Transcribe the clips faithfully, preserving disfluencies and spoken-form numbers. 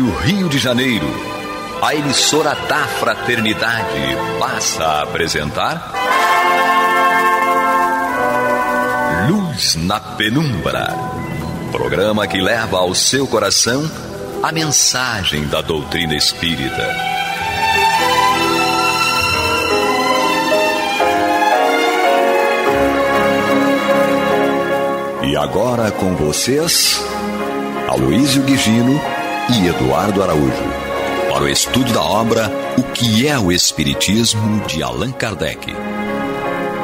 Rádio Rio de Janeiro, a emissora da Fraternidade passa a apresentar Luz na Penumbra, programa que leva ao seu coração a mensagem da doutrina espírita. E agora com vocês, Aloísio Guigino e Eduardo Araújo, para o estudo da obra O que é o Espiritismo, de Allan Kardec.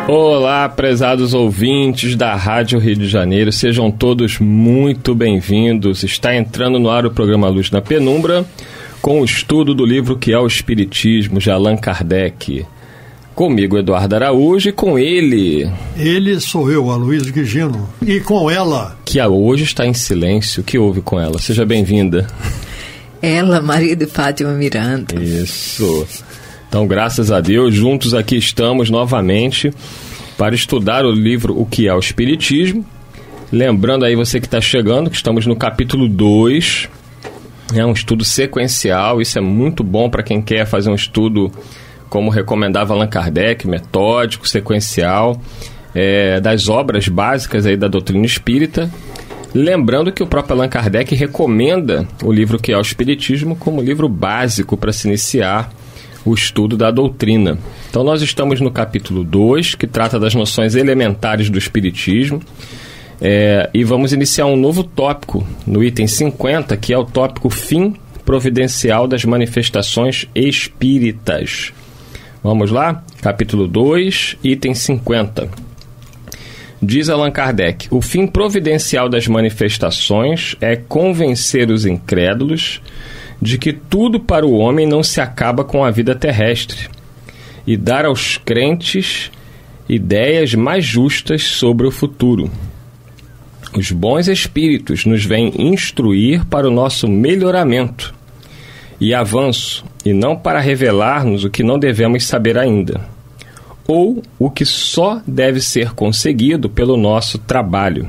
Olá, prezados ouvintes da Rádio Rio de Janeiro, sejam todos muito bem-vindos. Está entrando no ar o programa Luz na Penumbra, com o estudo do livro O que é o Espiritismo, de Allan Kardec. Comigo, Eduardo Araújo, e com ele... Ele sou eu, Aloísio Guigino. E com ela... Que hoje está em silêncio. O que houve com ela? Seja bem-vinda. Ela, Maria de Fátima Miranda. Isso. Então, graças a Deus, juntos aqui estamos novamente para estudar o livro O que é o Espiritismo. Lembrando aí você que está chegando, que estamos no capítulo dois. É um estudo sequencial. Isso é muito bom para quem quer fazer um estudo... como recomendava Allan Kardec, metódico, sequencial, é, das obras básicas aí da doutrina espírita. Lembrando que o próprio Allan Kardec recomenda o livro que é o Espiritismo como livro básico para se iniciar o estudo da doutrina. Então nós estamos no capítulo dois, que trata das noções elementares do Espiritismo, é, e vamos iniciar um novo tópico no item cinquenta, que é o tópico Fim Providencial das Manifestações Espíritas. Vamos lá? Capítulo dois, item cinquenta. Diz Allan Kardec: o fim providencial das manifestações é convencer os incrédulos de que tudo para o homem não se acaba com a vida terrestre, e dar aos crentes ideias mais justas sobre o futuro. Os bons espíritos nos vêm instruir para o nosso melhoramento e avanço, e não para revelar-nos o que não devemos saber ainda, ou o que só deve ser conseguido pelo nosso trabalho.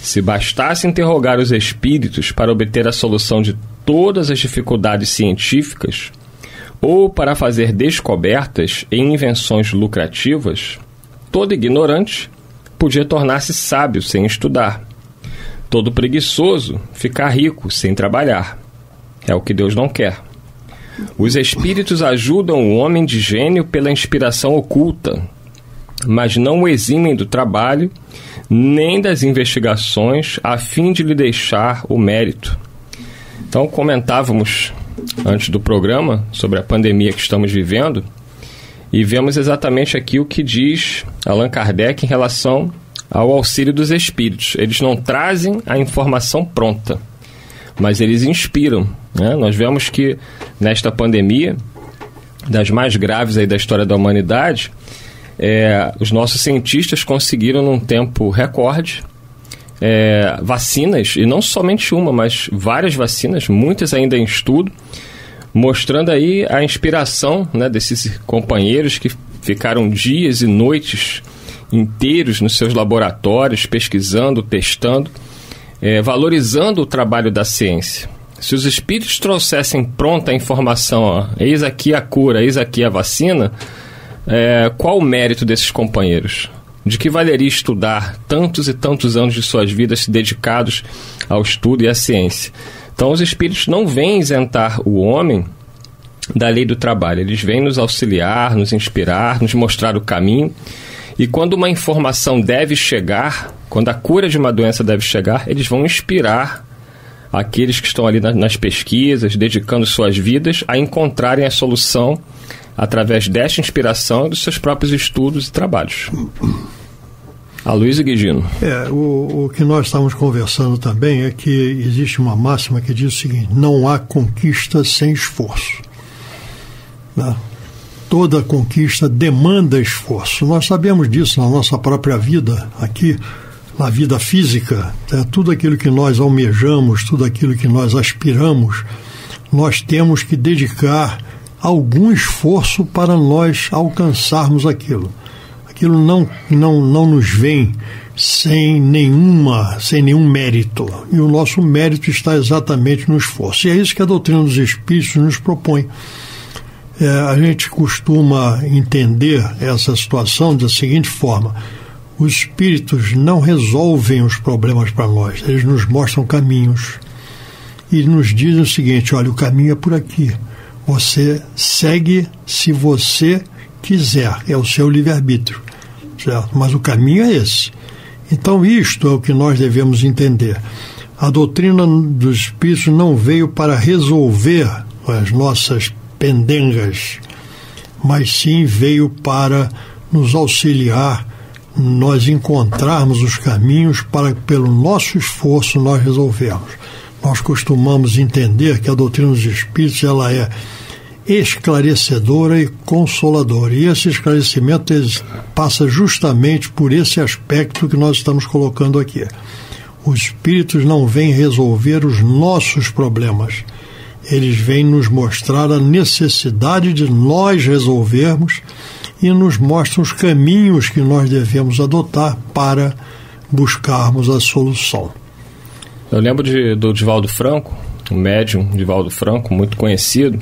Se bastasse interrogar os espíritos para obter a solução de todas as dificuldades científicas, ou para fazer descobertas em invenções lucrativas, todo ignorante podia tornar-se sábio sem estudar, todo preguiçoso ficar rico sem trabalhar. É o que Deus não quer. Os espíritos ajudam o homem de gênio pela inspiração oculta, mas não o eximem do trabalho nem das investigações a fim de lhe deixar o mérito. Então, comentávamos antes do programa sobre a pandemia que estamos vivendo e vemos exatamente aqui o que diz Allan Kardec em relação ao auxílio dos espíritos. Eles não trazem a informação pronta, mas eles inspiram, né? Nós vemos que nesta pandemia, das mais graves aí da história da humanidade, é, os nossos cientistas conseguiram num tempo recorde é, vacinas, e não somente uma, mas várias vacinas, muitas ainda em estudo, mostrando aí a inspiração, né, desses companheiros que ficaram dias e noites inteiros nos seus laboratórios, pesquisando, testando, É, valorizando o trabalho da ciência. Se os espíritos trouxessem pronta a informação, ó, eis aqui a cura, eis aqui a vacina, é, qual o mérito desses companheiros? De que valeria estudar tantos e tantos anos de suas vidas dedicados ao estudo e à ciência? Então os espíritos não vêm isentar o homem da lei do trabalho, eles vêm nos auxiliar, nos inspirar, nos mostrar o caminho. E quando uma informação deve chegar, quando a cura de uma doença deve chegar, eles vão inspirar aqueles que estão ali nas pesquisas, dedicando suas vidas, a encontrarem a solução através desta inspiração e dos seus próprios estudos e trabalhos. Aloísio Guigino. É, o, o que nós estávamos conversando também é que existe uma máxima que diz o seguinte: não há conquista sem esforço. Né? Toda conquista demanda esforço. Nós sabemos disso na nossa própria vida, aqui, na vida física. Né? Tudo aquilo que nós almejamos, tudo aquilo que nós aspiramos, nós temos que dedicar algum esforço para nós alcançarmos aquilo. aquilo não, não, não nos vem sem, nenhuma, sem nenhum mérito. E o nosso mérito está exatamente no esforço. E é isso que a doutrina dos Espíritos nos propõe. É, a gente costuma entender essa situação da seguinte forma: os Espíritos não resolvem os problemas para nós, eles nos mostram caminhos e nos dizem o seguinte: olha, o caminho é por aqui, você segue se você quiser, é o seu livre-arbítrio, certo? Mas o caminho é esse. Então isto é o que nós devemos entender. A doutrina dos Espíritos não veio para resolver as nossas pendengas, mas sim veio para nos auxiliar, nós encontrarmos os caminhos para que, pelo nosso esforço, nós resolvermos. Nós costumamos entender que a doutrina dos Espíritos, ela é esclarecedora e consoladora, e esse esclarecimento passa justamente por esse aspecto que nós estamos colocando aqui. Os Espíritos não vêm resolver os nossos problemas, eles vêm nos mostrar a necessidade de nós resolvermos e nos mostram os caminhos que nós devemos adotar para buscarmos a solução. Eu lembro de, do Divaldo Franco, o médium Divaldo Franco, muito conhecido.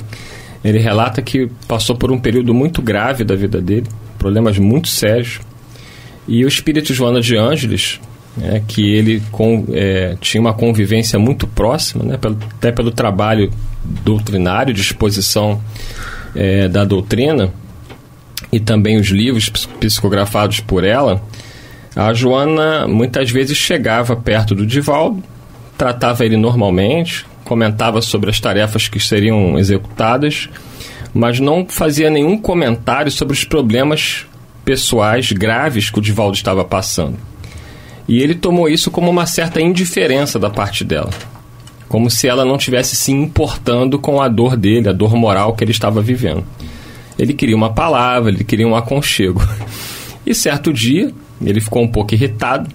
Ele relata que passou por um período muito grave da vida dele, problemas muito sérios, e o espírito Joana de Ângelis, é, que ele com, é, tinha uma convivência muito próxima, né, pelo, até pelo trabalho doutrinário, de exposição é, da doutrina, e também os livros psicografados por ela. A Joana muitas vezes chegava perto do Divaldo, tratava ele normalmente, comentava sobre as tarefas que seriam executadas, mas não fazia nenhum comentário sobre os problemas pessoais graves que o Divaldo estava passando. E ele tomou isso como uma certa indiferença da parte dela, como se ela não estivesse se importando com a dor dele, a dor moral que ele estava vivendo. Ele queria uma palavra, ele queria um aconchego. E certo dia, ele ficou um pouco irritado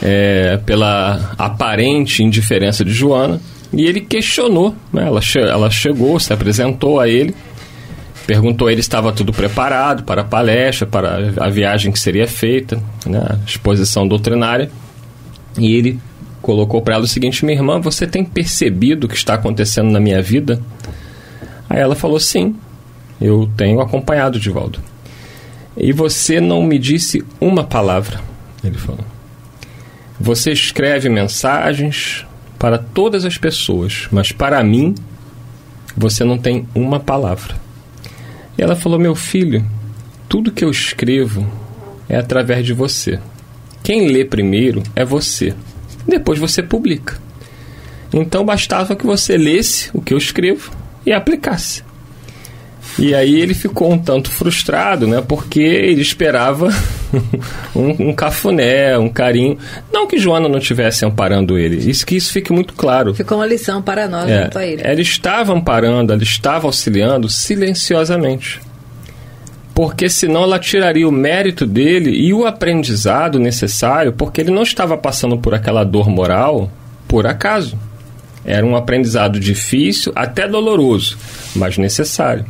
é, pela aparente indiferença de Joana, e ele questionou, né? ela, che- ela chegou, se apresentou a ele, perguntou a ele se estava tudo preparado para a palestra, para a viagem que seria feita, né, a exposição doutrinária. E ele colocou para ela o seguinte: minha irmã, você tem percebido o que está acontecendo na minha vida? Aí ela falou: sim, eu tenho acompanhado o Divaldo. E você não me disse uma palavra, ele falou. Você escreve mensagens para todas as pessoas, mas para mim você não tem uma palavra. E ela falou: meu filho, tudo que eu escrevo é através de você. Quem lê primeiro é você. Depois você publica. Então bastava que você lesse o que eu escrevo e aplicasse. E aí ele ficou um tanto frustrado, né? Porque ele esperava um, um cafuné, um carinho. Não que Joana não estivesse amparando ele, isso, que isso fique muito claro. Ficou uma lição para nós, é, junto a ele. Ela estava amparando, ela estava auxiliando silenciosamente, porque senão ela tiraria o mérito dele e o aprendizado necessário, porque ele não estava passando por aquela dor moral por acaso. Era um aprendizado difícil, até doloroso, mas necessário.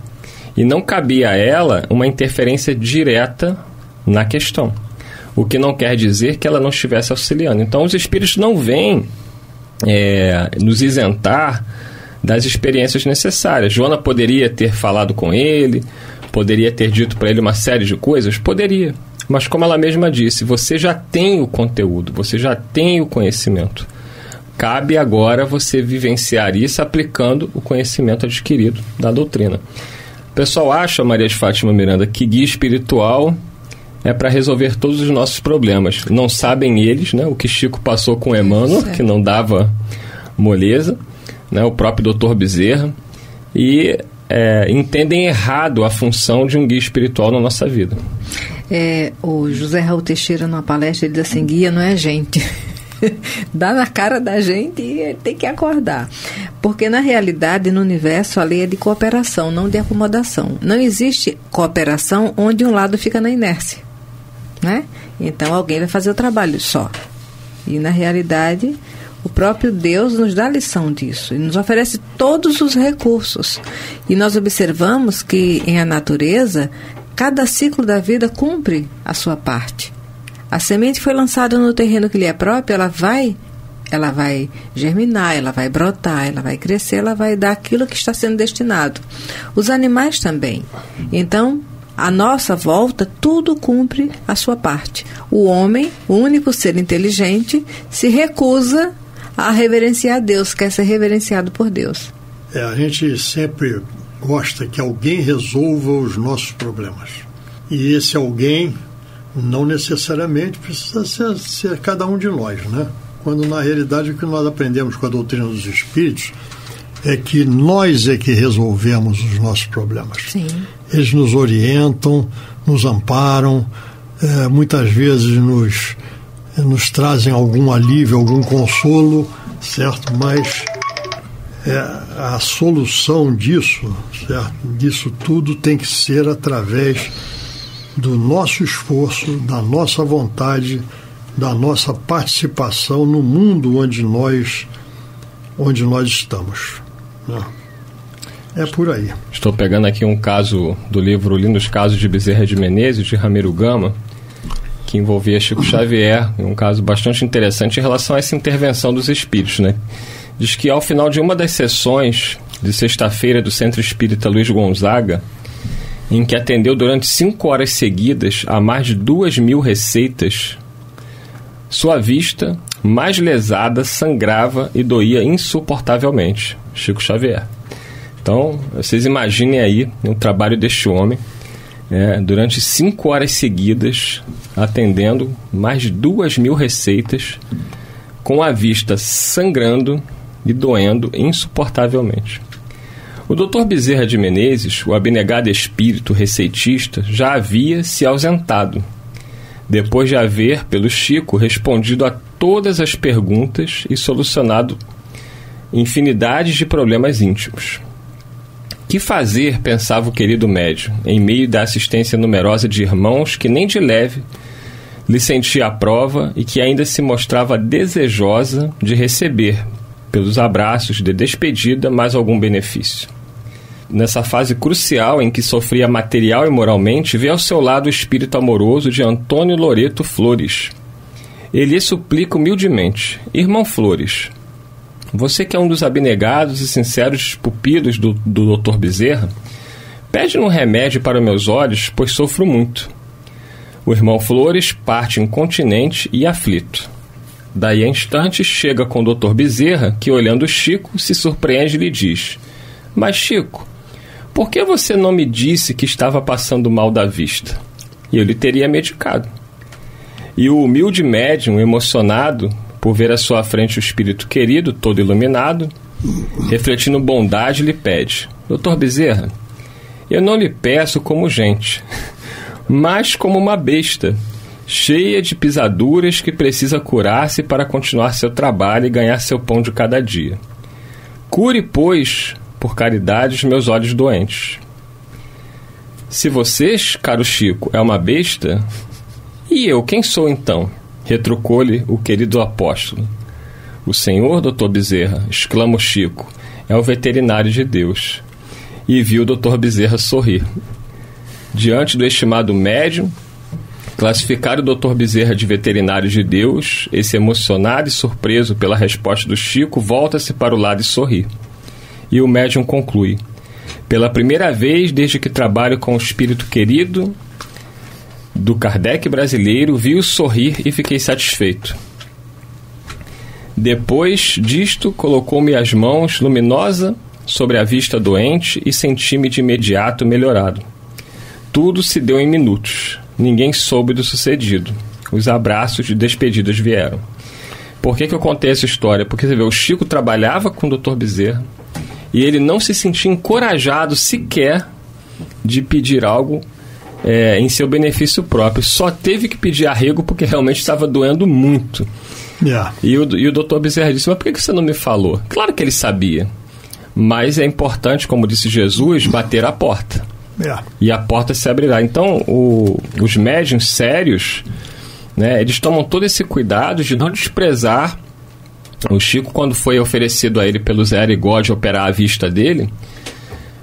E não cabia a ela uma interferência direta na questão, o que não quer dizer que ela não estivesse auxiliando. Então os espíritos não vêm é, nos isentar das experiências necessárias. Joana poderia ter falado com ele, poderia ter dito para ele uma série de coisas, poderia. Mas como ela mesma disse, você já tem o conteúdo, você já tem o conhecimento. Cabe agora você vivenciar isso aplicando o conhecimento adquirido da doutrina. O pessoal acha, Maria de Fátima Miranda, que guia espiritual é para resolver todos os nossos problemas. Não sabem eles, né, o que Chico passou com Emmanuel, que não dava moleza, né, o próprio doutor Bezerra, e é, entendem errado a função de um guia espiritual na nossa vida. É, o José Raul Teixeira, numa palestra, ele diz assim: guia não é gente. Dá na cara da gente e tem que acordar, porque na realidade, no universo, a lei é de cooperação, não de acomodação. Não existe cooperação onde um lado fica na inércia, né? Então alguém vai fazer o trabalho só, e na realidade o próprio Deus nos dá lição disso e nos oferece todos os recursos. E nós observamos que em a natureza Cada ciclo da vida cumpre a sua parte. A semente foi lançada no terreno que lhe é próprio, ela vai, ela vai germinar, ela vai brotar, ela vai crescer, ela vai dar aquilo que está sendo destinado. Os animais também. Então, à nossa volta, tudo cumpre a sua parte. O homem, o único ser inteligente, se recusa a reverenciar Deus, quer ser reverenciado por Deus. É, a gente sempre gosta que alguém resolva os nossos problemas. E esse alguém não necessariamente precisa ser, ser cada um de nós, né? Quando, na realidade, o que nós aprendemos com a doutrina dos Espíritos é que nós é que resolvemos os nossos problemas. Sim. Eles nos orientam, nos amparam, é, muitas vezes nos, nos trazem algum alívio, algum consolo, certo? Mas é, a solução disso, certo? Disso tudo tem que ser através do nosso esforço, da nossa vontade, da nossa participação no mundo onde nós, onde nós estamos, né? É por aí. Estou pegando aqui um caso do livro Lindos Casos de Bezerra de Menezes, de Ramiro Gama, que envolvia Chico Xavier, um caso bastante interessante em relação a essa intervenção dos espíritos, né? Diz que ao final de uma das sessões de sexta-feira do Centro Espírita Luiz Gonzaga, em que atendeu durante cinco horas seguidas a mais de duas mil receitas, sua vista, mais lesada, sangrava e doía insuportavelmente. Chico Xavier. Então, vocês imaginem aí o trabalho deste homem, né, durante cinco horas seguidas, atendendo mais de duas mil receitas, com a vista sangrando e doendo insuportavelmente. O doutor Bezerra de Menezes, o abnegado espírito receitista, já havia se ausentado, depois de haver, pelo Chico, respondido a todas as perguntas e solucionado infinidades de problemas íntimos. Que fazer, pensava o querido médium, em meio da assistência numerosa de irmãos que nem de leve lhe sentia a prova e que ainda se mostrava desejosa de receber, pelos abraços de despedida, mais algum benefício. Nessa fase crucial em que sofria material e moralmente, vê ao seu lado o espírito amoroso de Antônio Loreto Flores. Ele lhe suplica humildemente: irmão Flores, você que é um dos abnegados e sinceros pupilos do, do doutor Bezerra, pede-me um remédio para meus olhos, pois sofro muito. O irmão Flores parte incontinente e aflito. Daí a instante chega com o doutor Bezerra, que olhando Chico se surpreende e lhe diz: mas Chico, por que você não me disse que estava passando mal da vista? E eu lhe teria medicado. E o humilde médium, emocionado por ver à sua frente o espírito querido, todo iluminado, refletindo bondade, lhe pede: doutor Bezerra, eu não lhe peço como gente, mas como uma besta, cheia de pisaduras, que precisa curar-se para continuar seu trabalho e ganhar seu pão de cada dia. Cure, pois, por caridade, os meus olhos doentes. Se vocês, caro Chico, é uma besta, e eu quem sou então? Retrucou-lhe o querido apóstolo. O senhor, doutor Bezerra, exclama o Chico, é o veterinário de Deus. E viu o doutor Bezerra sorrir. Diante do estimado médium, classificar o doutor Bezerra de veterinário de Deus, esse emocionado e surpreso pela resposta do Chico, volta-se para o lado e sorri. E o médium conclui: pela primeira vez desde que trabalho com o espírito querido do Kardec brasileiro, vi-o sorrir e fiquei satisfeito. Depois disto, colocou-me as mãos luminosa sobre a vista doente e senti-me de imediato melhorado. Tudo se deu em minutos. Ninguém soube do sucedido. Os abraços de despedidas vieram. Por que que eu contei essa história? Porque você vê, o Chico trabalhava com o doutor Bezerra e ele não se sentia encorajado sequer de pedir algo É, em seu benefício próprio. Só teve que pedir arrego porque realmente estava doendo muito. Yeah. E o, e o doutor Bezerra disse: mas por que você não me falou? Claro que ele sabia, mas é importante, como disse Jesus, bater a porta. Yeah. E a porta se abrirá. Então o, os médiuns sérios, né, eles tomam todo esse cuidado de não desprezar. O Chico, quando foi oferecido a ele pelo Zé Arigó de operar a vista dele,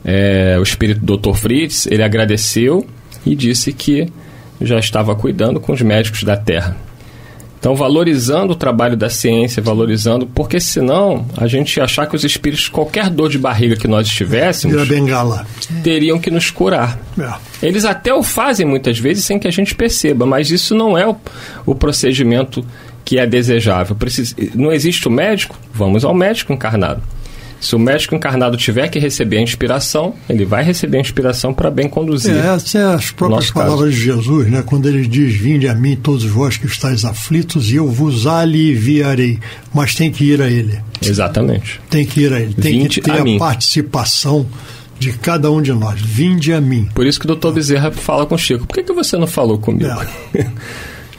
é, o espírito do doutor Fritz, ele agradeceu e disse que já estava cuidando com os médicos da Terra. Então, valorizando o trabalho da ciência, valorizando, porque senão a gente ia achar que os espíritos, qualquer dor de barriga que nós tivéssemos, teriam que nos curar. É. Eles até o fazem muitas vezes sem que a gente perceba, mas isso não é o, o procedimento que é desejável. Precisa, não existe o médico? Vamos ao médico encarnado. Se o médico encarnado tiver que receber a inspiração, ele vai receber a inspiração para bem conduzir. É, essas são as próprias palavras de Jesus, né? Quando ele diz, vinde a mim todos vós que estáis aflitos e eu vos aliviarei. Mas tem que ir a ele. Exatamente. Tem que ir a ele. Tem Vinde que ter a, a participação de cada um de nós. Vinde a mim. Por isso que o doutor Bezerra fala com o Chico. Por que, que você não falou comigo? É.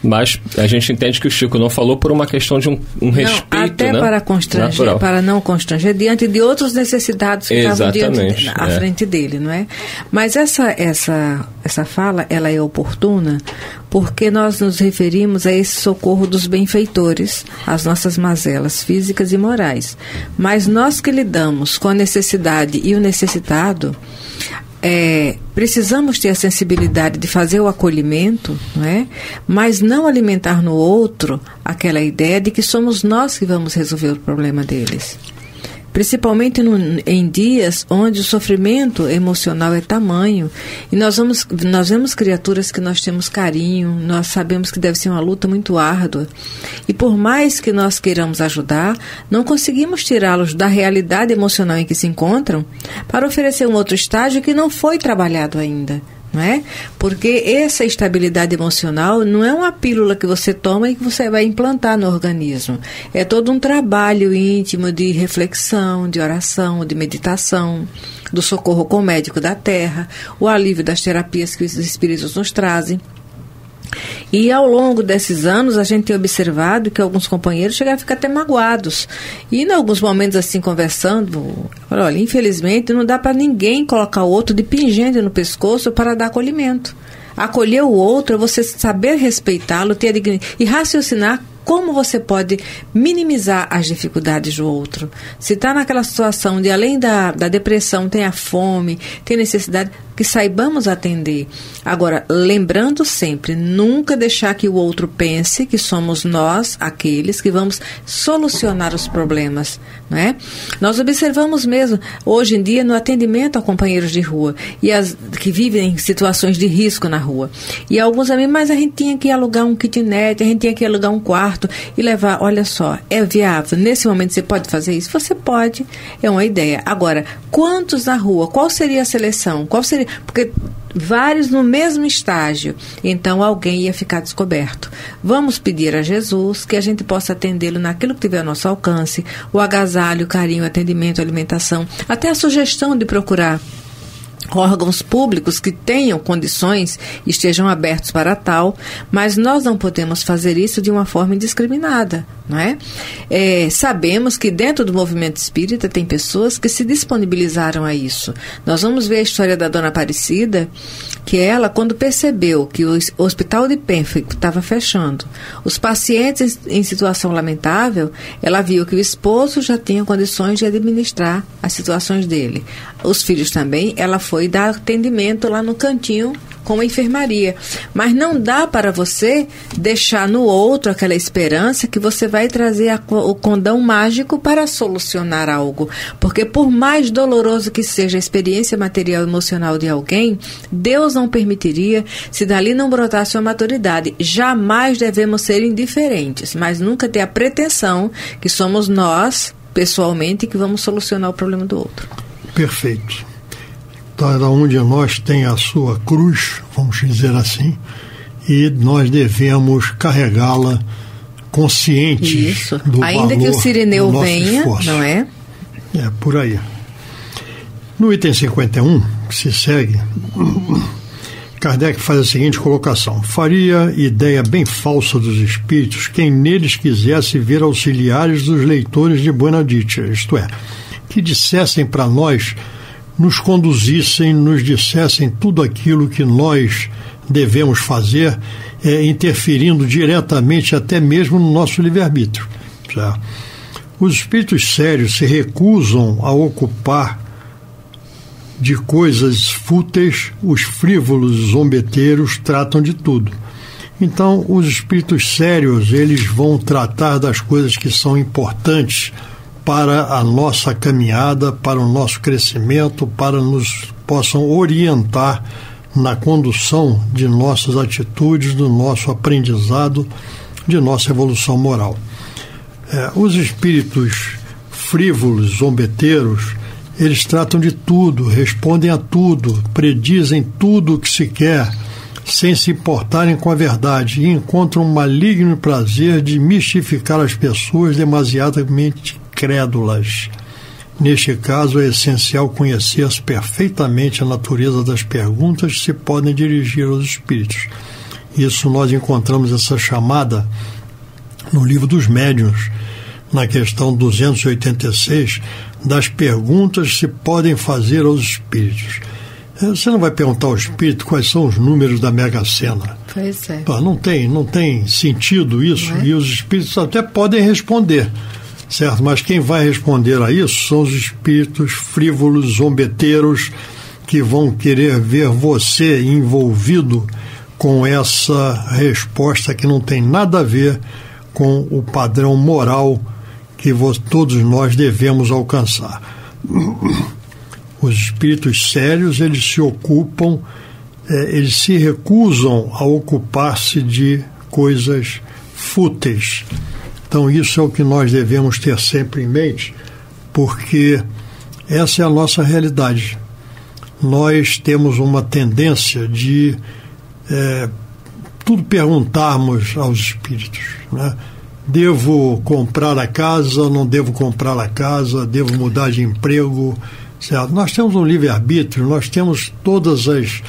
Mas a gente entende que o Chico não falou por uma questão de um, um respeito, não, até né? para constranger, natural. Para não constranger, diante de outros necessitados que Exatamente, estavam diante de, à é. frente dele, não é? Mas essa, essa, essa fala, ela é oportuna porque nós nos referimos a esse socorro dos benfeitores, às nossas mazelas físicas e morais. Mas nós que lidamos com a necessidade e o necessitado, É, precisamos ter a sensibilidade de fazer o acolhimento, não é? Mas não alimentar no outro aquela ideia de que somos nós que vamos resolver o problema deles. Principalmente no, em dias onde o sofrimento emocional é tamanho e nós, vamos, nós vemos criaturas que nós temos carinho, nós sabemos que deve ser uma luta muito árdua e por mais que nós queiramos ajudar, não conseguimos tirá-los da realidade emocional em que se encontram para oferecer um outro estágio que não foi trabalhado ainda. Não é? Porque essa estabilidade emocional não é uma pílula que você toma e que você vai implantar no organismo. É todo um trabalho íntimo de reflexão, de oração, de meditação, do socorro com o médico da terra, o alívio das terapias que os espíritos nos trazem. E ao longo desses anos a gente tem observado que alguns companheiros chegaram a ficar até magoados e em alguns momentos assim conversando, olha, infelizmente não dá para ninguém colocar o outro de pingente no pescoço para dar acolhimento. Acolher o outro é você saber respeitá-lo, ter a dignidade e raciocinar como você pode minimizar as dificuldades do outro. Se está naquela situação de além da, da depressão, tem a fome, tem necessidade, que saibamos atender. Agora, lembrando sempre, nunca deixar que o outro pense que somos nós, aqueles que vamos solucionar os problemas, não é? Nós observamos mesmo, hoje em dia, no atendimento a companheiros de rua, e as, que vivem em situações de risco na rua. E alguns amigos, mas a gente tinha que alugar um kitnet, a gente tinha que alugar um quarto, e levar, olha só, é viável nesse momento, você pode fazer isso? Você pode, é uma ideia. Agora, quantos na rua? Qual seria a seleção? Qual seria? Porque vários no mesmo estágio, então alguém ia ficar descoberto. Vamos pedir a Jesus que a gente possa atendê-lo naquilo que tiver ao nosso alcance, o agasalho, o carinho, o atendimento, a alimentação, até a sugestão de procurar órgãos públicos que tenham condições e estejam abertos para tal, mas nós não podemos fazer isso de uma forma indiscriminada, não é? É, sabemos que dentro do movimento espírita tem pessoas que se disponibilizaram a isso. Nós vamos ver a história da dona Aparecida, que ela, quando percebeu que o hospital de Penfico estava fechando, os pacientes em situação lamentável, ela viu que o esposo já tinha condições de administrar as situações dele. Os filhos também, ela foi dar atendimento lá no cantinho com a enfermaria. Mas não dá para você deixar no outro aquela esperança que você vai trazer a, o condão mágico para solucionar algo. Porque por mais doloroso que seja a experiência material e emocional de alguém, Deus não permitiria se dali não brotasse uma maturidade. Jamais devemos ser indiferentes, mas nunca ter a pretensão que somos nós, pessoalmente, que vamos solucionar o problema do outro. Perfeito. Cada um de nós tem a sua cruz, vamos dizer assim, e nós devemos carregá-la conscientes Isso. do Ainda valor que o Sirineu venha, esforço. Não é? É, por aí. No item cinquenta e um, que se segue, Kardec faz a seguinte colocação: faria ideia bem falsa dos espíritos quem neles quisesse ver auxiliares dos leitores de Buenadítia, isto é, que dissessem para nós, nos conduzissem, nos dissessem tudo aquilo que nós devemos fazer, é, interferindo diretamente até mesmo no nosso livre-arbítrio. Já. Os espíritos sérios se recusam a ocupar de coisas fúteis, os frívolos zombeteiros tratam de tudo. Então, os espíritos sérios, eles vão tratar das coisas que são importantes para a nossa caminhada, para o nosso crescimento, para nos possam orientar na condução de nossas atitudes, do nosso aprendizado, de nossa evolução moral. É, os espíritos frívolos, zombeteiros, eles tratam de tudo, respondem a tudo, predizem tudo o que se quer, sem se importarem com a verdade, e encontram um maligno prazer de mistificar as pessoas demasiadamente crédulas. Neste caso, é essencial conhecer-se perfeitamente a natureza das perguntas que se podem dirigir aos espíritos. Isso nós encontramos essa chamada no Livro dos Médiuns, na questão duzentos e oitenta e seis, das perguntas que se podem fazer aos espíritos. Você não vai perguntar ao espírito quais são os números da Mega Sena. Pois é. Não tem, não tem sentido isso. É? E os espíritos até podem responder, certo? Mas quem vai responder a isso são os espíritos frívolos, zombeteiros, que vão querer ver você envolvido com essa resposta que não tem nada a ver com o padrão moral que todos nós devemos alcançar. Os espíritos sérios, eles se ocupam, eles se recusam a ocupar-se de coisas fúteis. Então, isso é o que nós devemos ter sempre em mente, porque essa é a nossa realidade. Nós temos uma tendência de é, tudo perguntarmos aos espíritos, né? Devo comprar a casa, não devo comprar a casa, devo mudar de emprego, certo? Nós temos um livre-arbítrio, nós temos todas as,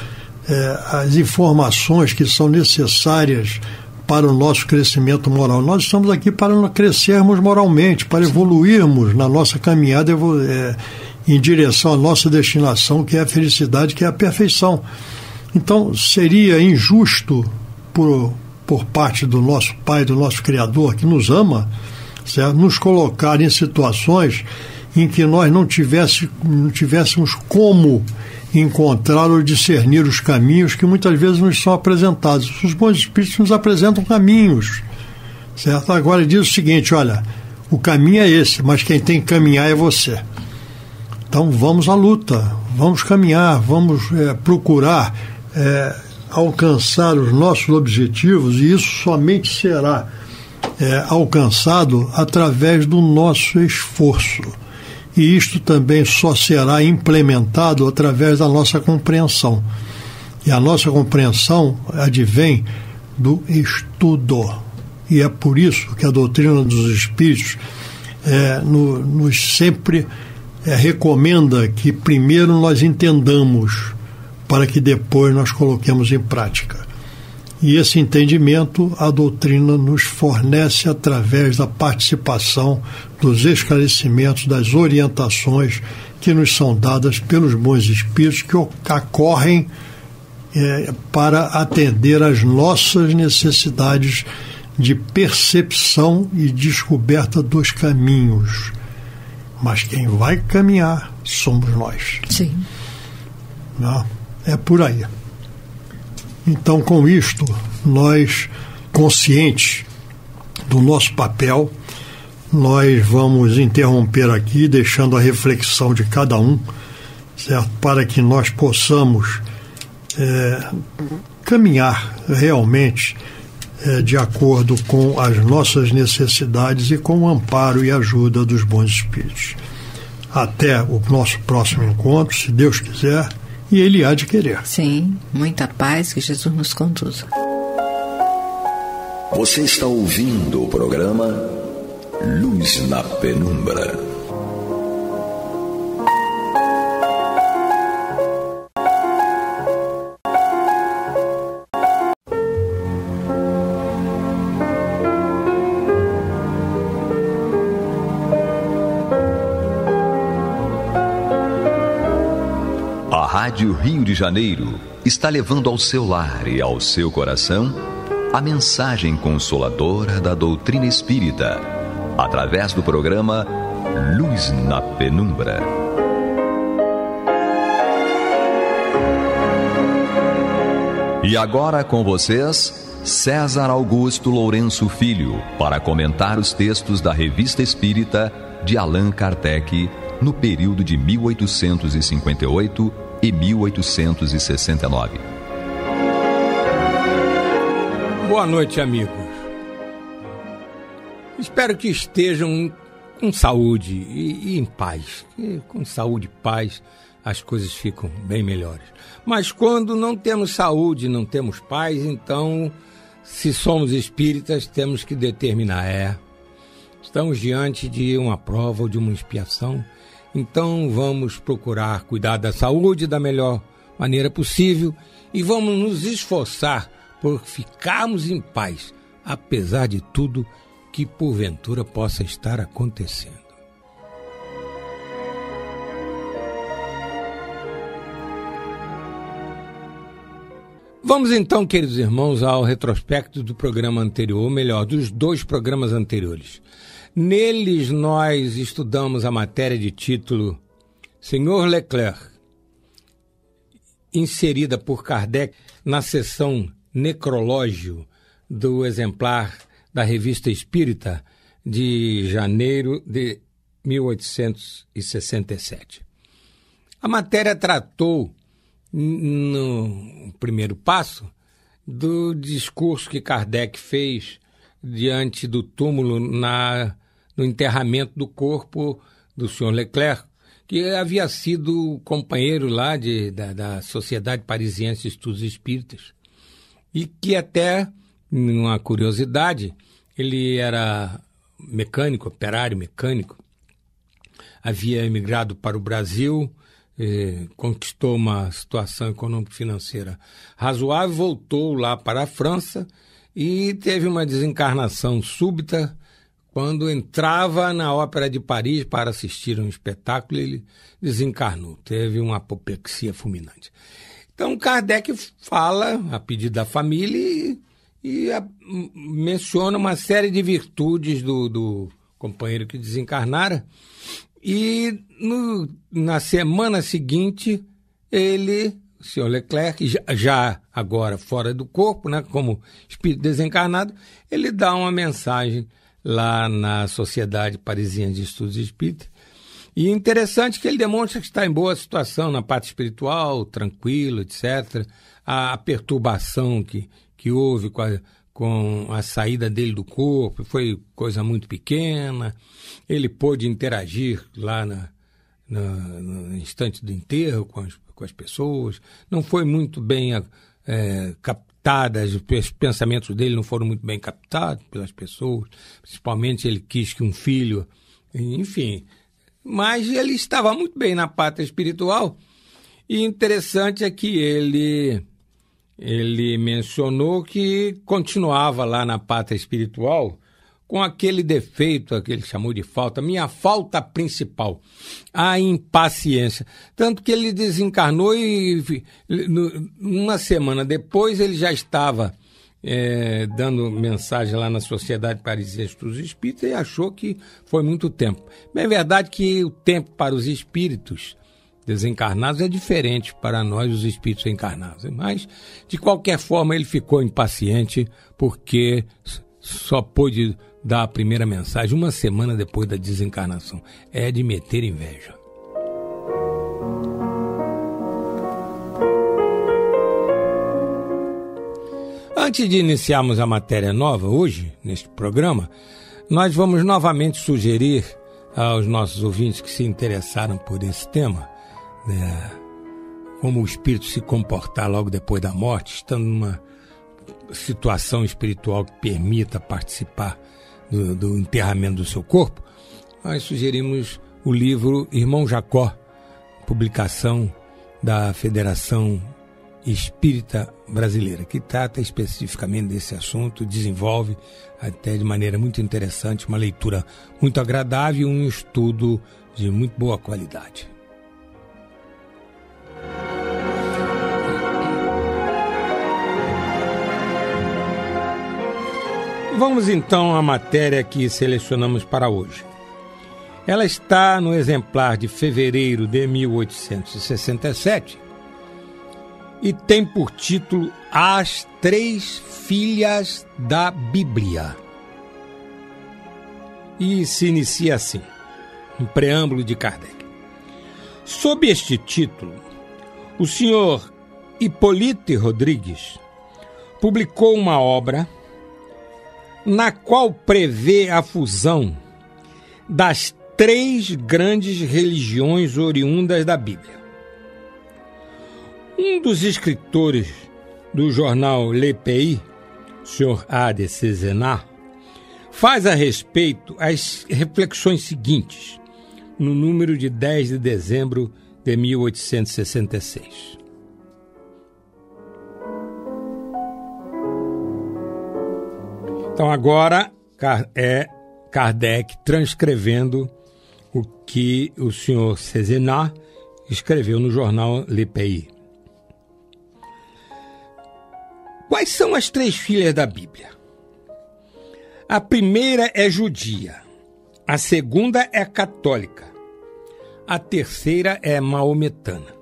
eh, as informações que são necessárias para o nosso crescimento moral. Nós estamos aqui para crescermos moralmente, para evoluirmos na nossa caminhada eh, em direção à nossa destinação, que é a felicidade, que é a perfeição. Então, seria injusto por, por parte do nosso Pai, do nosso Criador, que nos ama, certo? Nos colocar em situações em que nós não, tivesse, não tivéssemos como encontrar ou discernir os caminhos que muitas vezes nos são apresentados. Os bons espíritos nos apresentam caminhos, certo? Agora diz o seguinte: olha, o caminho é esse, mas quem tem que caminhar é você. Então vamos à luta, vamos caminhar, vamos é, procurar é, alcançar os nossos objetivos, e isso somente será é, alcançado através do nosso esforço. E isto também só será implementado através da nossa compreensão. E a nossa compreensão advém do estudo. E é por isso que a doutrina dos Espíritos é, no, nos sempre é, recomenda que primeiro nós entendamos, para que depois nós coloquemos em prática. E esse entendimento a doutrina nos fornece através da participação, dos esclarecimentos, das orientações que nos são dadas pelos bons espíritos, que ocorrem é, para atender às nossas necessidades de percepção e descoberta dos caminhos. Mas quem vai caminhar somos nós. Sim. Não, é por aí. Então, com isto, nós, conscientes do nosso papel, nós vamos interromper aqui, deixando a reflexão de cada um, certo? Para que nós possamos é, caminhar realmente é, de acordo com as nossas necessidades e com o amparo e ajuda dos bons espíritos. Até o nosso próximo encontro, se Deus quiser. E ele há de querer. Sim, muita paz, que Jesus nos conduza. Você está ouvindo o programa Luz na Penumbra. Rádio Rio de Janeiro está levando ao seu lar e ao seu coração a mensagem consoladora da doutrina espírita, através do programa Luz na Penumbra. E agora com vocês, César Augusto Lourenço Filho, para comentar os textos da Revista Espírita de Allan Kardec no período de mil oitocentos e cinquenta e oito e mil oitocentos e sessenta e nove. Boa noite, amigos. Espero que estejam com saúde e, e em paz. E com saúde e paz as coisas ficam bem melhores. Mas quando não temos saúde, não temos paz, então, se somos espíritas, temos que determinar. É, estamos diante de uma prova ou de uma expiação, então vamos procurar cuidar da saúde da melhor maneira possível e vamos nos esforçar por ficarmos em paz, apesar de tudo que porventura possa estar acontecendo. Vamos então, queridos irmãos, ao retrospecto do programa anterior, ou melhor, dos dois programas anteriores. Neles nós estudamos a matéria de título Senhor Leclerc, inserida por Kardec na seção necrológio do exemplar da Revista Espírita de janeiro de mil oitocentos e sessenta e sete. A matéria tratou, no primeiro passo, do discurso que Kardec fez diante do túmulo na, no enterramento do corpo do senhor Leclerc, que havia sido companheiro lá de, da, da Sociedade Parisiense de Estudos Espíritas, e que até, numa curiosidade, ele era mecânico, operário mecânico, havia emigrado para o Brasil, eh, conquistou uma situação econômico-financeira razoável, voltou lá para a França e teve uma desencarnação súbita. Quando entrava na Ópera de Paris para assistir a um espetáculo, ele desencarnou, teve uma apoplexia fulminante. Então, Kardec fala, a pedido da família, e, e a, menciona uma série de virtudes do, do companheiro que desencarnara. E no, na semana seguinte, ele, o senhor Leclerc, já, já agora fora do corpo, né, como espírito desencarnado, ele dá uma mensagem lá na Sociedade Parisiense de Estudos Espíritas. E interessante que ele demonstra que está em boa situação na parte espiritual, tranquilo, etcétera. A, a perturbação que, que houve com a, com a saída dele do corpo foi coisa muito pequena. Ele pôde interagir lá na, na, no instante do enterro com as, com as pessoas. Não foi muito bem é, captada, os pensamentos dele não foram muito bem captados pelas pessoas. Principalmente ele quis que um filho, enfim... Mas ele estava muito bem na pátria espiritual. E interessante é que ele, ele mencionou que continuava lá na pátria espiritual com aquele defeito que ele chamou de falta, minha falta principal, a impaciência. Tanto que ele desencarnou e uma semana depois ele já estava é, dando mensagem lá na Sociedade Parisiense dos Espíritos e achou que foi muito tempo. Mas é verdade que o tempo para os espíritos desencarnados é diferente para nós, os espíritos encarnados. Mas, de qualquer forma, ele ficou impaciente porque só pôde dar a primeira mensagem uma semana depois da desencarnação. É de meter inveja. Antes de iniciarmos a matéria nova hoje, neste programa, nós vamos novamente sugerir aos nossos ouvintes que se interessaram por esse tema, né, como o espírito se comportar logo depois da morte, estando numa situação espiritual que permita participar do, do enterramento do seu corpo. Nós sugerimos o livro Irmão Jacó, publicação da Federação Espírita Brasileira, que trata especificamente desse assunto, desenvolve até de maneira muito interessante, uma leitura muito agradável e um estudo de muito boa qualidade. Vamos então à matéria que selecionamos para hoje. Ela está no exemplar de fevereiro de mil oitocentos e sessenta e sete e tem por título As Três Filhas da Bíblia. E se inicia assim, um preâmbulo de Kardec. Sob este título, o senhor Hippolyte Rodrigues publicou uma obra na qual prevê a fusão das três grandes religiões oriundas da Bíblia. Um dos escritores do jornal L E P I, senhor Ade de Cezenar, faz a respeito as reflexões seguintes, no número de dez de dezembro de mil oitocentos e sessenta e seis. Então agora é Kardec transcrevendo o que o senhor Cezenar escreveu no jornal L E P I. Quais são as três filhas da Bíblia? A primeira é judia, a segunda é católica, a terceira é maometana.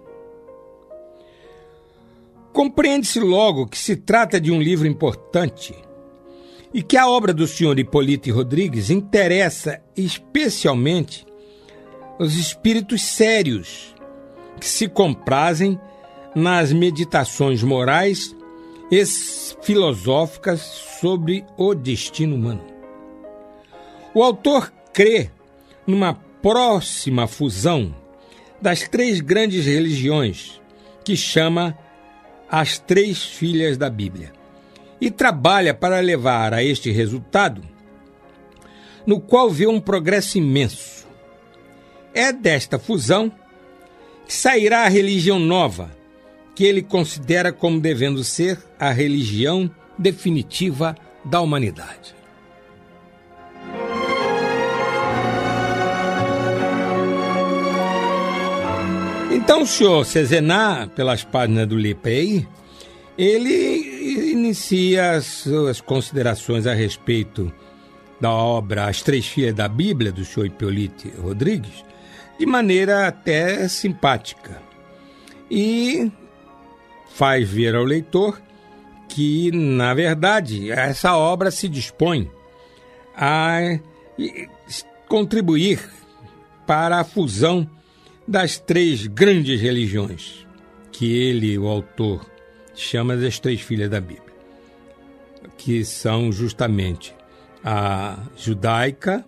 Compreende-se logo que se trata de um livro importante e que a obra do senhor Hippolyte Rodrigues interessa especialmente os espíritos sérios que se comprazem nas meditações morais e filosóficas sobre o destino humano. O autor crê numa próxima fusão das três grandes religiões, que chama As Três Filhas da Bíblia, e trabalha para levar a este resultado, no qual vê um progresso imenso. É desta fusão que sairá a religião nova, que ele considera como devendo ser a religião definitiva da humanidade. Então o senhor Cezenar, pelas páginas do L E P I, ele inicia as suas considerações a respeito da obra As Três Filhas da Bíblia, do senhor Hippolyte Rodrigues, de maneira até simpática. E faz ver ao leitor que, na verdade, essa obra se dispõe a contribuir para a fusão das três grandes religiões, que ele, o autor, chama das três filhas da Bíblia, que são justamente a judaica,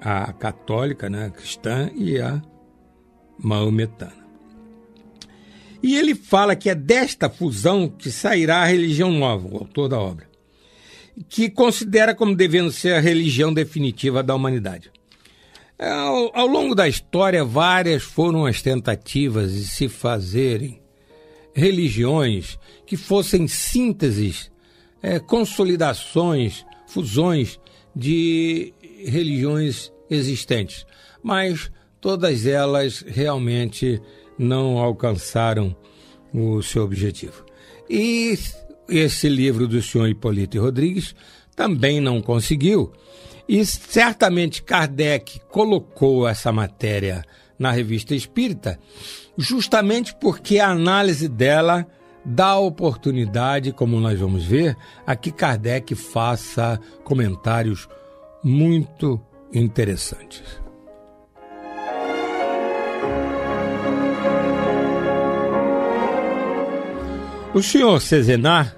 a católica, né, a cristã, e a maometana. E ele fala que é desta fusão que sairá a religião nova, o autor da obra, que considera como devendo ser a religião definitiva da humanidade. Ao, ao longo da história, várias foram as tentativas de se fazerem religiões que fossem sínteses, é, consolidações, fusões de religiões existentes. Mas todas elas realmente não alcançaram o seu objetivo. E esse livro do senhor Hippolyte Rodrigues também não conseguiu. E certamente Kardec colocou essa matéria na Revista Espírita justamente porque a análise dela dá oportunidade, como nós vamos ver, a que Kardec faça comentários muito interessantes. O senhor Cezenar,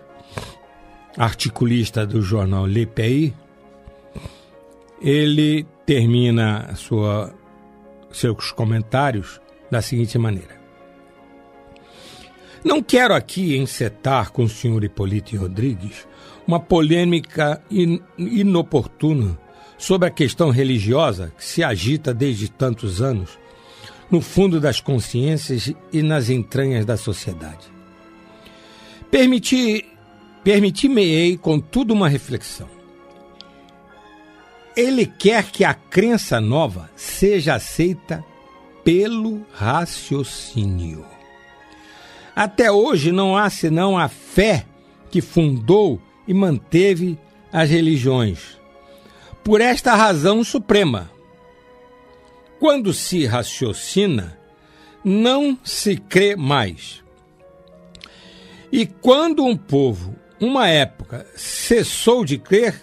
articulista do jornal L E P I, ele termina sua, seus comentários da seguinte maneira. Não quero aqui encetar com o senhor Hippolyte Rodrigues uma polêmica in, inoportuna sobre a questão religiosa que se agita desde tantos anos no fundo das consciências e nas entranhas da sociedade. Permiti, permiti-me-ei, contudo, uma reflexão. Ele quer que a crença nova seja aceita pelo raciocínio. Até hoje não há senão a fé que fundou e manteve as religiões. Por esta razão suprema, quando se raciocina, não se crê mais. E quando um povo, uma época, cessou de crer,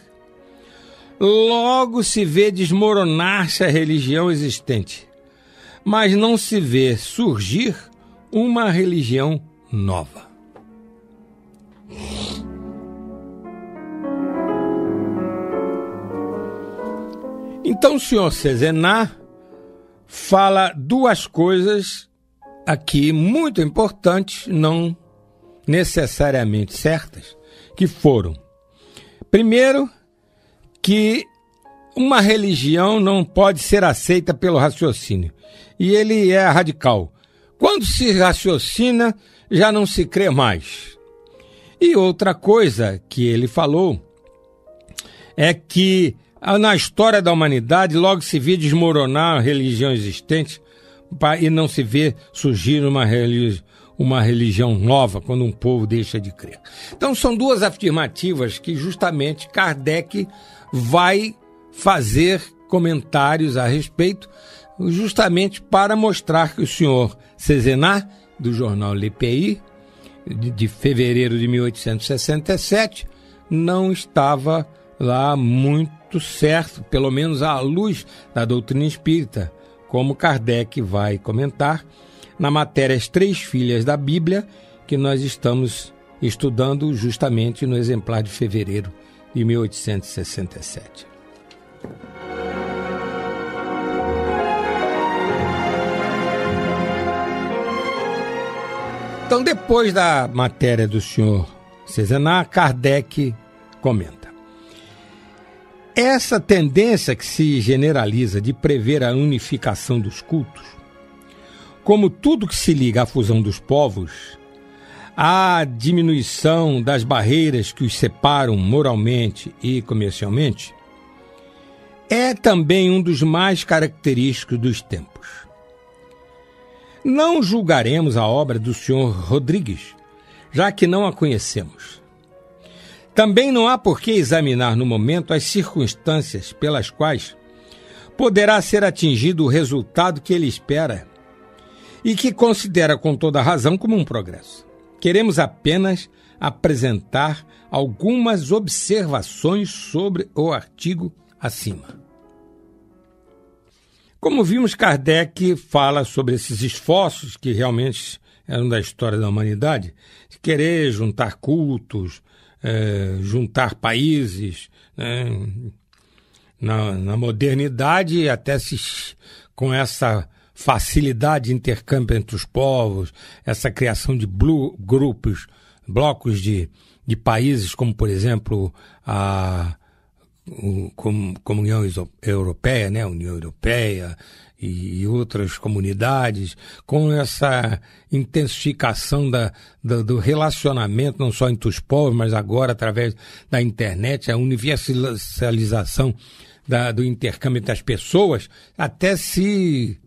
logo se vê desmoronar-se a religião existente, mas não se vê surgir uma religião nova. Então o senhor Cezenar fala duas coisas aqui muito importantes, não necessariamente certas, que foram: primeiro, que uma religião não pode ser aceita pelo raciocínio, e ele é radical. Quando se raciocina, já não se crê mais. E outra coisa que ele falou é que na história da humanidade logo se vê desmoronar a religião existente e não se vê surgir uma, religi- uma religião nova quando um povo deixa de crer. Então são duas afirmativas que justamente Kardec vai fazer comentários a respeito, justamente para mostrar que o senhor Cezenar, do jornal L E P I, de fevereiro de mil oitocentos e sessenta e sete, não estava lá muito certo, pelo menos à luz da doutrina espírita, como Kardec vai comentar na matéria As Três Filhas da Bíblia, que nós estamos estudando justamente no exemplar de fevereiro de mil oitocentos e sessenta e sete. Então, depois da matéria do senhor Cezenar, Kardec comenta: essa tendência que se generaliza de prever a unificação dos cultos, como tudo que se liga à fusão dos povos, a diminuição das barreiras que os separam moralmente e comercialmente, é também um dos mais característicos dos tempos. Não julgaremos a obra do senhor Rodrigues, já que não a conhecemos. Também não há por que examinar no momento as circunstâncias pelas quais poderá ser atingido o resultado que ele espera e que considera com toda razão como um progresso. Queremos apenas apresentar algumas observações sobre o artigo acima. Como vimos, Kardec fala sobre esses esforços que realmente eram da história da humanidade, de querer juntar cultos, é, juntar países, né? na, na modernidade, até se, com essa facilidade de intercâmbio entre os povos, essa criação de blu, grupos, blocos de, de países, como por exemplo a Comunhão Europeia, né? União Europeia e outras comunidades, com essa intensificação da, da, do relacionamento, não só entre os povos, mas agora através da internet, a universalização da, do intercâmbio entre as pessoas, até se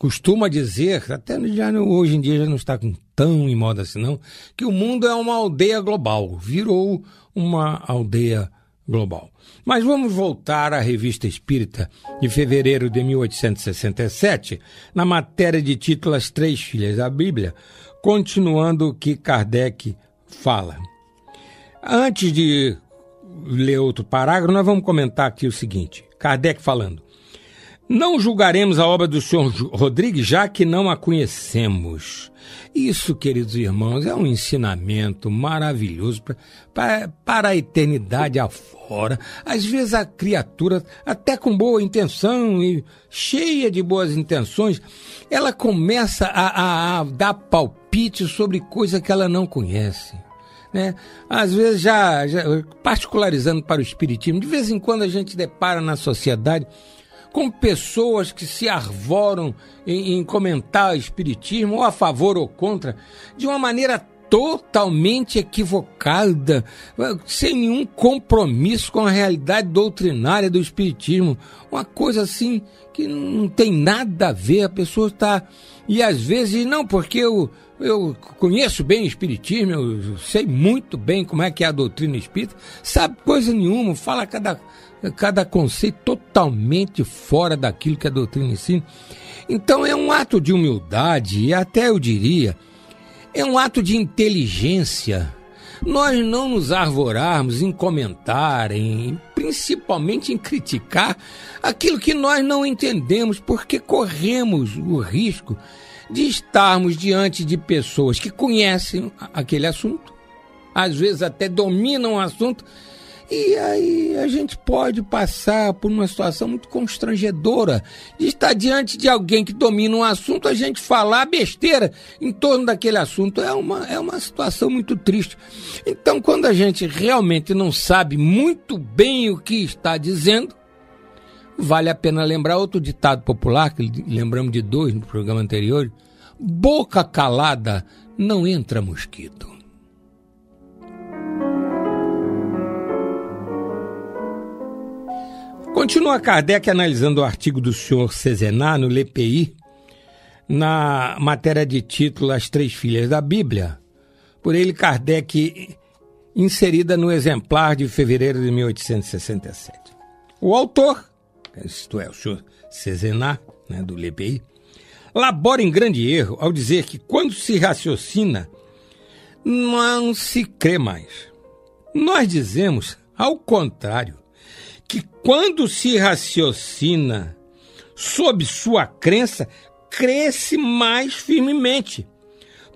costuma dizer, até já não, hoje em dia já não está tão em moda assim não, que o mundo é uma aldeia global, virou uma aldeia global. Mas vamos voltar à Revista Espírita de fevereiro de mil oitocentos e sessenta e sete, na matéria de título As Três Filhas da Bíblia, continuando o que Kardec fala. Antes de ler outro parágrafo, nós vamos comentar aqui o seguinte, Kardec falando: não julgaremos a obra do senhor Rodrigues, já que não a conhecemos. Isso, queridos irmãos, é um ensinamento maravilhoso pra, pra, para a eternidade afora. Às vezes a criatura, até com boa intenção e cheia de boas intenções, ela começa a, a, a dar palpite sobre coisa que ela não conhece, né? Às vezes, já, já particularizando para o espiritismo, de vez em quando a gente depara na sociedade com pessoas que se arvoram em, em comentar o espiritismo, ou a favor ou contra, de uma maneira totalmente equivocada, sem nenhum compromisso com a realidade doutrinária do espiritismo. Uma coisa assim que não tem nada a ver, a pessoa está... E às vezes, não, porque eu, eu conheço bem o espiritismo, eu sei muito bem como é que é a doutrina espírita, sabe coisa nenhuma, fala cada... cada conceito totalmente fora daquilo que a doutrina ensina. Então é um ato de humildade, e até eu diria, É um ato de inteligência nós não nos arvorarmos em comentar, em, principalmente em criticar aquilo que nós não entendemos, porque corremos o risco de estarmos diante de pessoas que conhecem aquele assunto, às vezes até dominam o assunto, e aí a gente pode passar por uma situação muito constrangedora de estar diante de alguém que domina um assunto, a gente falar besteira em torno daquele assunto. É uma, é uma situação muito triste. Então, quando a gente realmente não sabe muito bem o que está dizendo, vale a pena lembrar outro ditado popular, que lembramos de dois no programa anterior: boca calada não entra mosquito. Continua Kardec analisando o artigo do senhor Cezenar no L E P I, na matéria de título As Três Filhas da Bíblia, por ele Kardec inserida no exemplar de fevereiro de mil oitocentos e sessenta e sete. O autor, isto é, o senhor Cezenar, né, do L E P I, labora em grande erro ao dizer que quando se raciocina, não se crê mais. Nós dizemos, ao contrário, que quando se raciocina sob sua crença, cresce mais firmemente,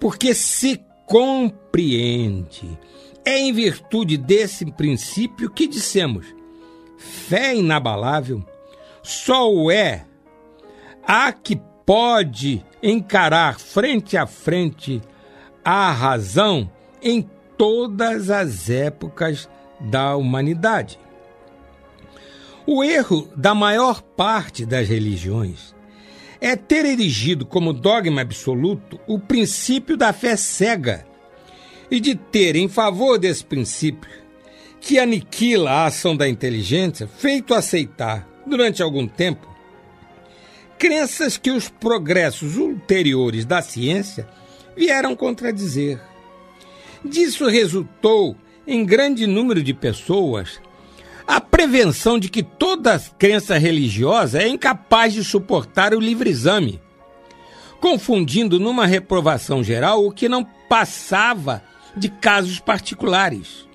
porque se compreende. É em virtude desse princípio que dissemos: fé inabalável só o é a que pode encarar frente a frente a razão em todas as épocas da humanidade. O erro da maior parte das religiões é ter erigido como dogma absoluto o princípio da fé cega e de ter, em favor desse princípio, que aniquila a ação da inteligência, feito aceitar, durante algum tempo, crenças que os progressos ulteriores da ciência vieram contradizer. Disso resultou, em grande número de pessoas, a prevenção de que toda crença religiosa é incapaz de suportar o livre-exame, confundindo numa reprovação geral o que não passava de casos particulares.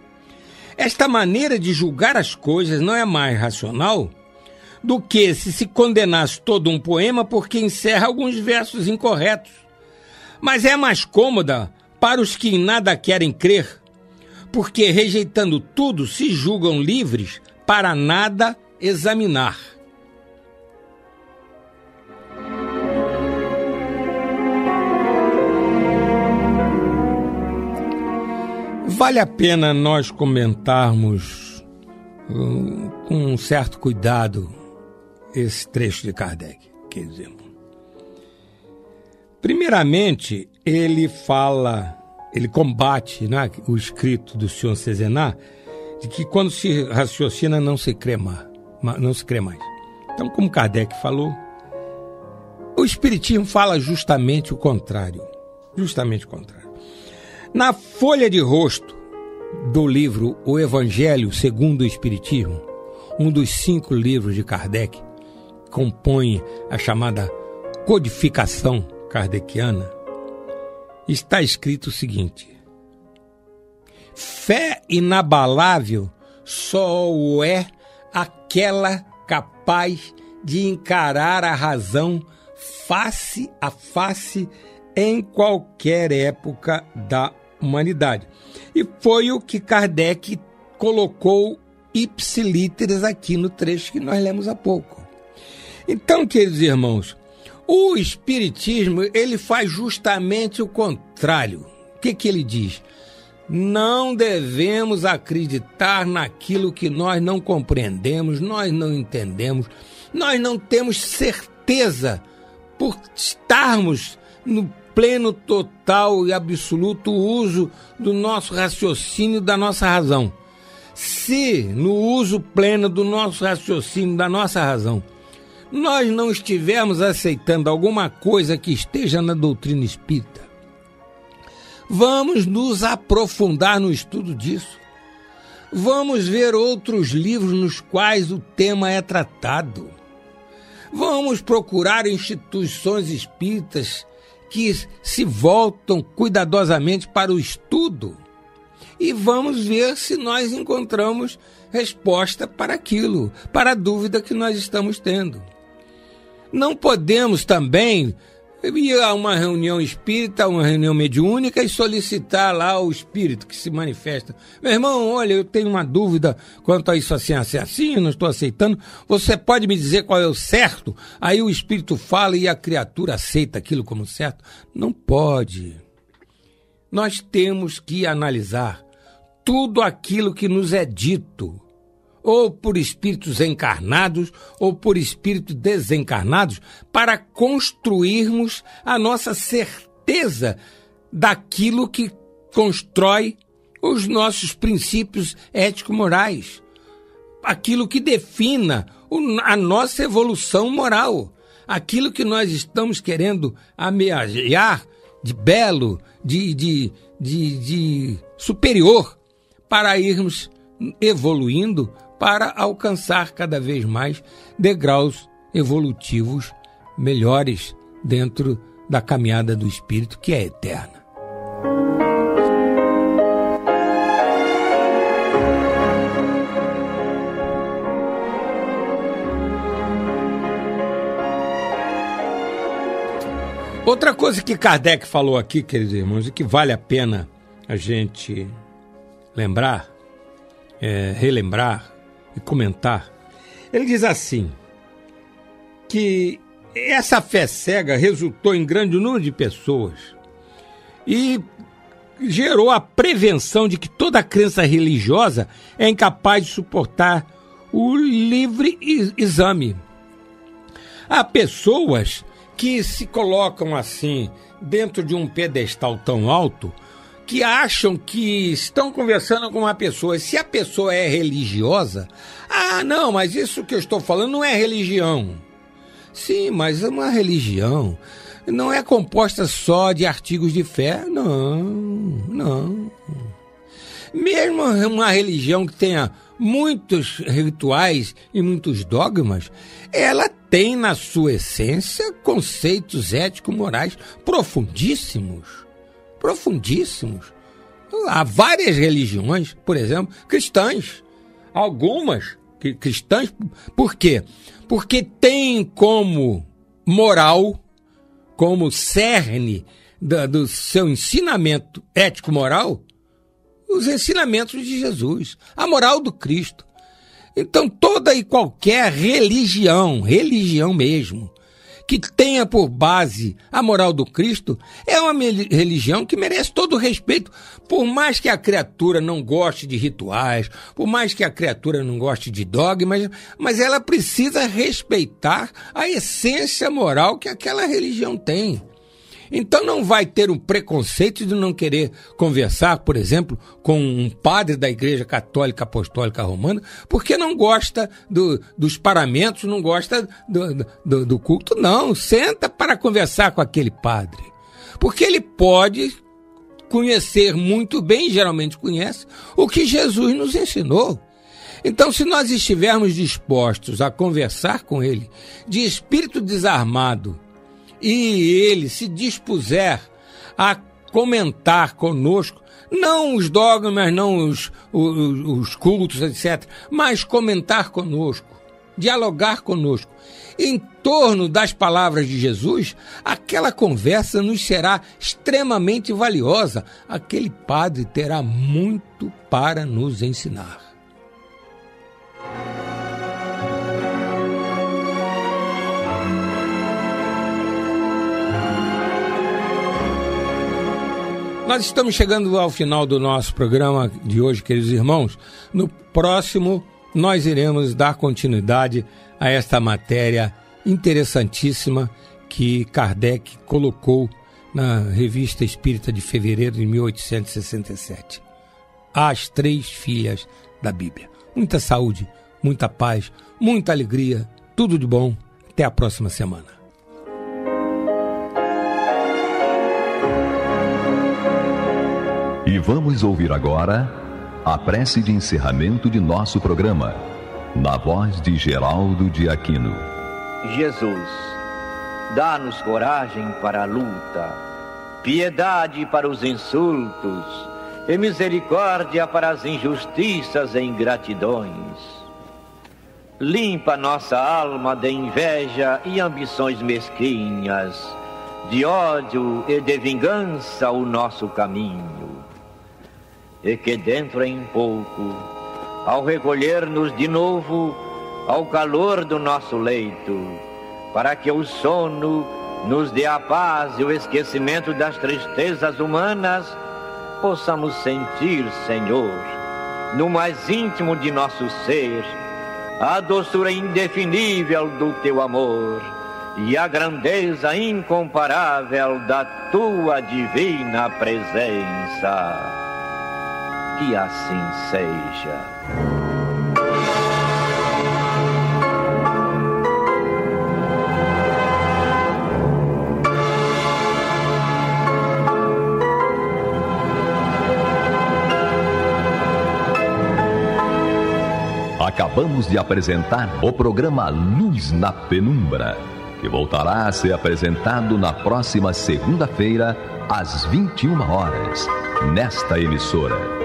Esta maneira de julgar as coisas não é mais racional do que se se condenasse todo um poema porque encerra alguns versos incorretos, mas é mais cômoda para os que em nada querem crer, porque, rejeitando tudo, se julgam livres para nada examinar. Vale a pena nós comentarmos uh, com um certo cuidado esse trecho de Kardec. Quer dizer, primeiramente, ele fala... Ele combate, né, o escrito do senhor Cezenar de que quando se raciocina não se crê mais, não se crê mais. Então, como Kardec falou, o Espiritismo fala justamente o contrário. Justamente o contrário. Na folha de rosto do livro O Evangelho segundo o Espiritismo, um dos cinco livros de Kardec, que compõe a chamada codificação kardeciana, está escrito o seguinte: fé inabalável só o é aquela capaz de encarar a razão face a face em qualquer época da humanidade. E foi o que Kardec colocou ipsilíteres aqui no trecho que nós lemos há pouco. Então, queridos irmãos, o Espiritismo, ele faz justamente o contrário. O que que ele diz? Não devemos acreditar naquilo que nós não compreendemos, nós não entendemos, nós não temos certeza, por estarmos no pleno, total e absoluto uso do nosso raciocínio e da nossa razão. Se no uso pleno do nosso raciocínio e da nossa razão nós não estivermos aceitando alguma coisa que esteja na doutrina espírita, vamos nos aprofundar no estudo disso. Vamos ver outros livros nos quais o tema é tratado. Vamos procurar instituições espíritas que se voltam cuidadosamente para o estudo e vamos ver se nós encontramos resposta para aquilo, para a dúvida que nós estamos tendo. Não podemos também ir a uma reunião espírita, uma reunião mediúnica e solicitar lá o espírito que se manifesta. Meu irmão, olha, eu tenho uma dúvida quanto a isso, assim, assim, assim, eu não estou aceitando. Você pode me dizer qual é o certo? Aí o espírito fala e a criatura aceita aquilo como certo? Não pode. Nós temos que analisar tudo aquilo que nos é dito, ou por espíritos encarnados, ou por espíritos desencarnados, para construirmos a nossa certeza daquilo que constrói os nossos princípios ético-morais, aquilo que defina a nossa evolução moral, aquilo que nós estamos querendo ameaçar de belo, de, de, de, de superior, para irmos evoluindo, para alcançar cada vez mais degraus evolutivos melhores dentro da caminhada do espírito, que é eterna. Outra coisa que Kardec falou aqui, queridos irmãos, e que vale a pena a gente lembrar, é, relembrar e comentar. Ele diz assim, que essa fé cega resultou em grande número de pessoas e gerou a prevenção de que toda crença religiosa é incapaz de suportar o livre exame. Há pessoas que se colocam assim dentro de um pedestal tão alto que acham que estão conversando com uma pessoa. Se a pessoa é religiosa, ah, não, mas isso que eu estou falando não é religião. Sim, mas uma religião não é composta só de artigos de fé, não, não. Mesmo uma religião que tenha muitos rituais e muitos dogmas, ela tem na sua essência conceitos ético-morais profundíssimos. profundíssimos. Há várias religiões, por exemplo, cristãs. Algumas cristãs. Por quê? Porque tem como moral, como cerne do, do seu ensinamento ético-moral, os ensinamentos de Jesus, a moral do Cristo. Então, toda e qualquer religião, religião mesmo, que tenha por base a moral do Cristo, é uma religião que merece todo o respeito. Por mais que a criatura não goste de rituais, por mais que a criatura não goste de dogmas, mas ela precisa respeitar a essência moral que aquela religião tem. Então não vai ter um preconceito de não querer conversar, por exemplo, com um padre da Igreja Católica Apostólica Romana, porque não gosta do, dos paramentos, não gosta do, do, do culto, não. Senta para conversar com aquele padre, porque ele pode conhecer muito bem, geralmente conhece, o que Jesus nos ensinou. Então, se nós estivermos dispostos a conversar com ele de espírito desarmado, e ele se dispuser a comentar conosco, não os dogmas, não os, os, os cultos, etcétera, mas comentar conosco, dialogar conosco, em torno das palavras de Jesus, aquela conversa nos será extremamente valiosa. Aquele padre terá muito para nos ensinar. Nós estamos chegando ao final do nosso programa de hoje, queridos irmãos. No próximo, nós iremos dar continuidade a esta matéria interessantíssima que Kardec colocou na Revista Espírita de fevereiro de mil oitocentos e sessenta e sete. As Três Filhas da Bíblia. Muita saúde, muita paz, muita alegria, tudo de bom. Até a próxima semana. E vamos ouvir agora a prece de encerramento de nosso programa, na voz de Geraldo de Aquino. Jesus, dá-nos coragem para a luta, piedade para os insultos e misericórdia para as injustiças e ingratidões. Limpa nossa alma de inveja e ambições mesquinhas, de ódio e de vingança o nosso caminho. E que dentro em pouco, ao recolher-nos de novo ao calor do nosso leito, para que o sono nos dê a paz e o esquecimento das tristezas humanas, possamos sentir, Senhor, no mais íntimo de nosso ser, a doçura indefinível do teu amor e a grandeza incomparável da tua divina presença. Que assim seja. Acabamos de apresentar o programa Luz na Penumbra, que voltará a ser apresentado na próxima segunda-feira, às vinte e uma horas, nesta emissora.